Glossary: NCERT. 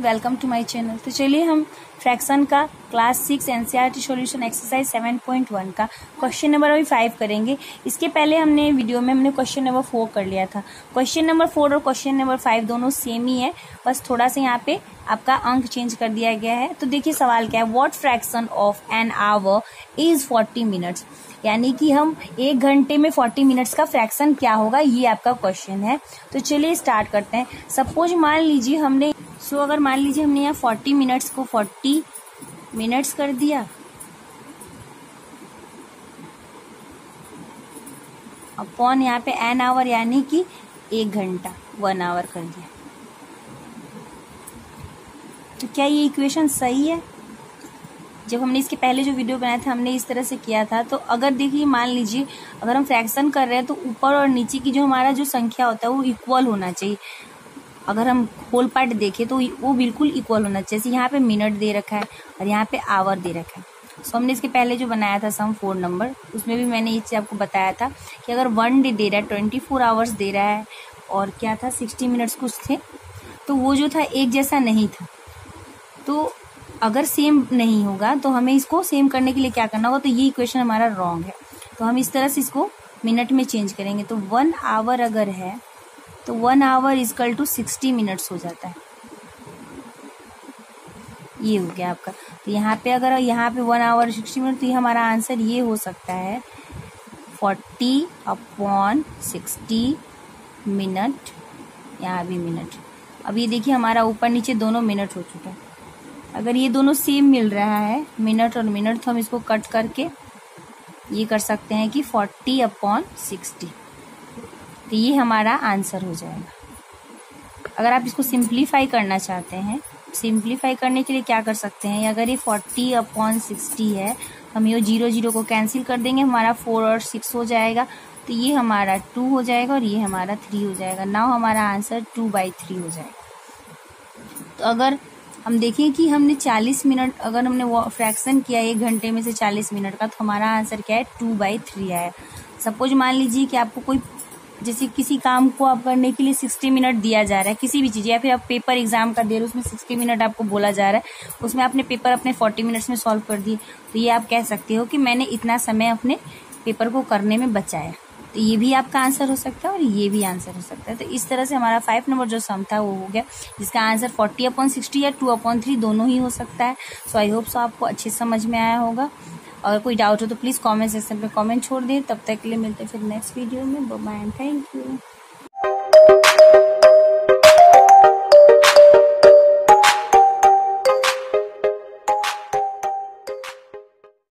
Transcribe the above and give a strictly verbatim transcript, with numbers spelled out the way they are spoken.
Welcome to my channel. तो चलिए हम फ्रैक्शन का class six NCERT solution exercise seven point one का क्वेश्चन नंबर अभी फाइव करेंगे। इसके पहले हमने वीडियो में हमने क्वेश्चन नंबर फोर कर लिया था। क्वेश्चन नंबर फोर और क्वेश्चन नंबर फाइव दोनों सेम ही है, बस थोड़ा सा यहाँ पे आपका अंक चेंज कर दिया गया है। तो देखिए सवाल क्या है, what fraction of an hour is forty minutes, यानी कि हम एक घंटे में फोर्टी मिनट्स का फ्रैक्शन क्या होगा, ये आपका क्वेश्चन है। तो चलिए स्टार्ट करते हैं। सपोज मान लीजिए हमने सो so, अगर मान लीजिए हमने यहाँ फोर्टी मिनट्स को फोर्टी मिनट्स कर दिया अपॉन यहाँ पे एन आवर यानी कि एक घंटा वन आवर कर दिया। तो क्या ये इक्वेशन सही है? जब हमने इसके पहले जो वीडियो बनाया था हमने इस तरह से किया था। तो अगर देखिए मान लीजिए अगर हम फ्रैक्शन कर रहे हैं तो ऊपर और नीचे की जो हमारा जो संख्या होता है वो इक्वल होना चाहिए। अगर हम होल पार्ट देखें तो वो बिल्कुल इक्वल होना चाहिए। जैसे यहाँ पे मिनट दे रखा है और यहाँ पे आवर दे रखा है। सो हमने इसके पहले जो बनाया था सम फोर नंबर, उसमें भी मैंने ये चीज़ आपको बताया था कि अगर वन डे दे रहा है, ट्वेंटी फोर आवर्स दे रहा है और क्या था सिक्सटी मिनट्स कुछ थे, तो वो जो था एक जैसा नहीं था। तो अगर सेम नहीं होगा तो हमें इसको सेम करने के लिए क्या करना होगा, तो ये इक्वेशन हमारा रॉन्ग है। तो हम इस तरह से इसको मिनट में चेंज करेंगे। तो वन आवर अगर है तो one hour is equal to sixty minutes हो जाता है। ये हो गया आपका। तो यहाँ पे अगर यहाँ पे वन आवर सिक्सटी मिनट, तो ये हमारा आंसर ये हो सकता है फोर्टी अपॉन सिक्सटी मिनट, यहाँ भी मिनट। अब ये देखिए हमारा ऊपर नीचे दोनों मिनट हो चुका है। अगर ये दोनों सेम मिल रहा है मिनट और मिनट, तो हम इसको कट करके ये कर सकते हैं कि फोर्टी अपॉन सिक्सटी, तो ये हमारा आंसर हो जाएगा। अगर आप इसको सिंप्लीफाई करना चाहते हैं, सिंप्लीफाई करने के लिए क्या कर सकते हैं, अगर ये फोर्टी अपॉन सिक्सटी है हम ये जीरो जीरो को कैंसिल कर देंगे, हमारा फोर और सिक्स हो जाएगा। तो ये हमारा टू हो जाएगा और ये हमारा थ्री हो जाएगा। नाउ हमारा आंसर टू बाई थ्री हो जाएगा। तो अगर हम देखें कि हमने चालीस मिनट, अगर हमने फ्रैक्शन किया एक घंटे में से चालीस मिनट का, तो हमारा आंसर क्या है, टू बाई थ्री आया। सपोज मान लीजिए कि आपको कोई जैसे किसी काम को आप करने के लिए सिक्सटी मिनट दिया जा रहा है, किसी भी चीज़, या फिर आप पेपर एग्जाम का दे रहे हो उसमें सिक्सटी मिनट आपको बोला जा रहा है, उसमें आपने पेपर अपने फोर्टी मिनट्स में सॉल्व कर दिए, तो ये आप कह सकते हो कि मैंने इतना समय अपने पेपर को करने में बचाया। तो ये भी आपका आंसर हो सकता है और ये भी आंसर हो सकता है। तो इस तरह से हमारा फाइव नंबर जो सम था वो हो गया, जिसका आंसर फोर्टी अपॉन सिक्सटी या टू अपॉन थ्री दोनों ही हो सकता है। सो आई होप सो आपको अच्छे समझ में आया होगा। अगर कोई डाउट हो तो प्लीज़ कमेंट सेक्शन में कमेंट छोड़ दें। तब तक के लिए मिलते हैं फिर नेक्स्ट वीडियो में। Bye bye and thank you.